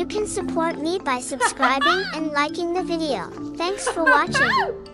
You can support me by subscribing and liking the video. Thanks for watching.